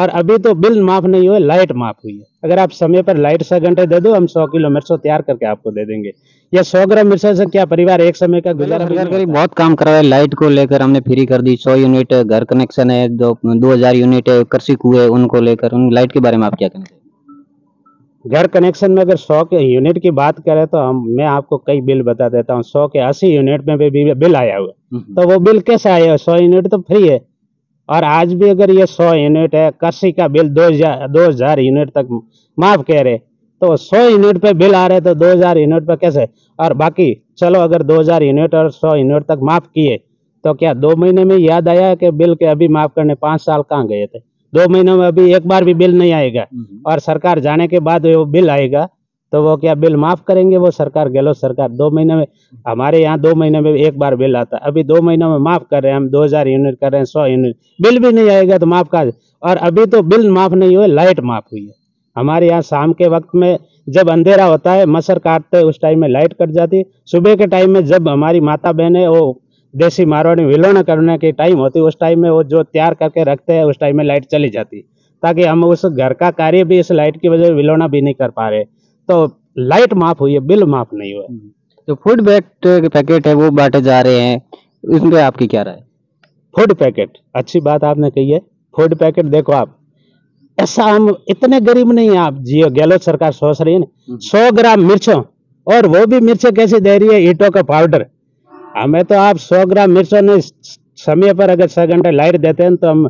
और अभी तो बिल माफ नहीं हुआ, लाइट माफ हुई है। अगर आप समय पर लाइट 6 घंटे दे दो, हम 100 किलो मिर्चों तैयार करके आपको दे देंगे, या 100 ग्राम मिर्चों से क्या परिवार एक समय का गुजारा। बहुत काम करवाया, लाइट को लेकर हमने फ्री कर दी, 100 यूनिट घर कनेक्शन है, 2000 यूनिट कृषि कुए, उनको लेकर उन लाइट के बारे में आप क्या कहेंगे? घर कनेक्शन में अगर 100 यूनिट की बात करें तो मैं आपको कई बिल बता देता हूँ। 100 के 80 यूनिट में भी बिल आया हुआ, तो वो बिल कैसे आया हुआ? 100 यूनिट तो फ्री है। और आज भी अगर ये 100 यूनिट है, कृषि का बिल 2000 यूनिट तक माफ कह रहे, तो 100 यूनिट पे बिल आ रहे तो 2000 यूनिट पे कैसे? और बाकी चलो अगर 2000 यूनिट और 100 यूनिट तक माफ किए, तो क्या 2 महीने में याद आया कि बिल के अभी माफ करने 5 साल कहाँ गए थे? 2 महीनों में अभी एक बार भी बिल नहीं आएगा, और सरकार जाने के बाद वो बिल आएगा, तो वो क्या बिल माफ करेंगे? वो सरकार, गहलोत सरकार 2 महीने में, हमारे यहाँ 2 महीने में एक बार बिल आता, अभी 2 महीनों में माफ कर रहे हैं हम, 2000 यूनिट कर रहे हैं, 100 यूनिट, बिल भी नहीं आएगा तो माफ का। और अभी तो बिल माफ नहीं हुए, लाइट माफ हुई है। हमारे यहाँ शाम के वक्त में जब अंधेरा होता है, मच्छर काटते, उस टाइम में लाइट कट जाती। सुबह के टाइम में जब हमारी माता बहनें वो देसी मारवाड़ी विलोना करने के टाइम होती, उस टाइम में वो जो तैयार करके रखते हैं, उस टाइम में लाइट चली जाती, ताकि हम उस घर का कार्य भी इस लाइट की वजह से विलोना भी नहीं कर पा रहे। तो लाइट माफ हुई है, बिल माफ नहीं हुआ। जो फूड पैकेट है वो बांटे जा रहे हैं, इसमें आपकी क्या राय? फूड पैकेट अच्छी बात आपने कही है। फूड पैकेट देखो आप, ऐसा हम इतने गरीब नहीं है। आप जियो, गहलोत सरकार सोच रही है ना, 100 ग्राम मिर्चों, और वो भी मिर्चें कैसे दे रही है? ईंटों का पाउडर। हमें तो आप 100 ग्राम मिर्चों ने समय पर अगर 6 घंटे लाइट देते हैं, तो हम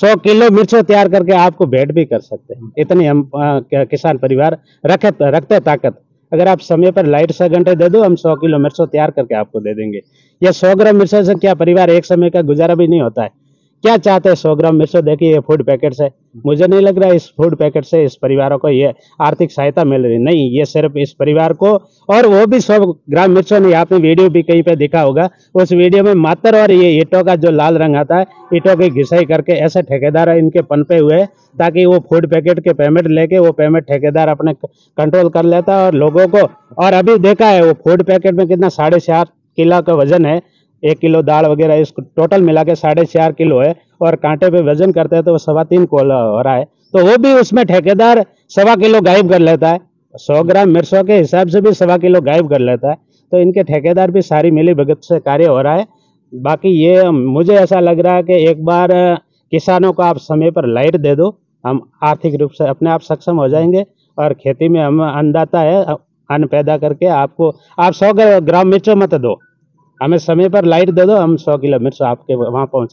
100 किलो मिर्चों तैयार करके आपको भेंट भी कर सकते हैं। इतनी हम किसान परिवार रखते ताकत। अगर आप समय पर लाइट 6 घंटे दे दो, हम 100 किलो मिर्चों तैयार करके आपको दे देंगे, या 100 ग्राम मिर्चों से क्या परिवार एक समय का गुजारा भी नहीं होता है? क्या चाहते हैं 100 ग्राम मिर्चों? देखिए ये फूड पैकेट से मुझे नहीं लग रहा है इस फूड पैकेट से इस परिवारों को ये आर्थिक सहायता मिल रही, नहीं, ये सिर्फ इस परिवार को, और वो भी 100 ग्राम मिर्चों नहीं। आपने वीडियो भी कहीं पे देखा होगा, उस वीडियो में मातर और ये ईंटों का जो लाल रंग आता है, ईंटों की घिसाई करके ऐसे ठेकेदार इनके पनपे हुए, ताकि वो फूड पैकेट के पेमेंट लेके वो पेमेंट ठेकेदार अपने कंट्रोल कर लेता है और लोगों को। और अभी देखा है वो फूड पैकेट में कितना 4.5 किलो का वजन है, 1 किलो दाल वगैरह, इसको टोटल मिला के 4.5 किलो है, और कांटे पे वजन करते हैं तो वो 3.25 किलो हो रहा है, तो वो भी उसमें ठेकेदार 1.25 किलो गायब कर लेता है। 100 ग्राम मिर्चों के हिसाब से भी 1.25 किलो गायब कर लेता है, तो इनके ठेकेदार भी सारी मिली भगत से कार्य हो रहा है। बाकी ये मुझे ऐसा लग रहा है कि एक बार किसानों को आप समय पर लाइट दे दो, हम आर्थिक रूप से अपने आप सक्षम हो जाएंगे। और खेती में हम अन्नदाता है, अन्न पैदा करके आपको, आप 100 ग्राम मिर्चों मत दो, हमें समय पर लाइट दे दो, हम 100 किलो मिर्च आपके वहाँ पहुँचा